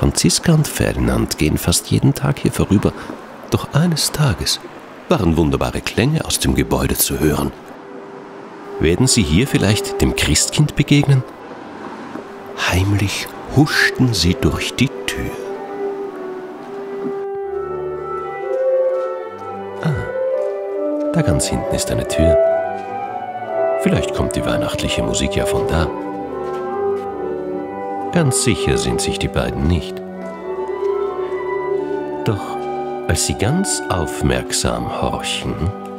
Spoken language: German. Franziska und Ferdinand gehen fast jeden Tag hier vorüber, doch eines Tages waren wunderbare Klänge aus dem Gebäude zu hören. Werden sie hier vielleicht dem Christkind begegnen? Heimlich huschten sie durch die Tür. Ah, da ganz hinten ist eine Tür. Vielleicht kommt die weihnachtliche Musik ja von da. Ganz sicher sind sich die beiden nicht. Doch als sie ganz aufmerksam horchen,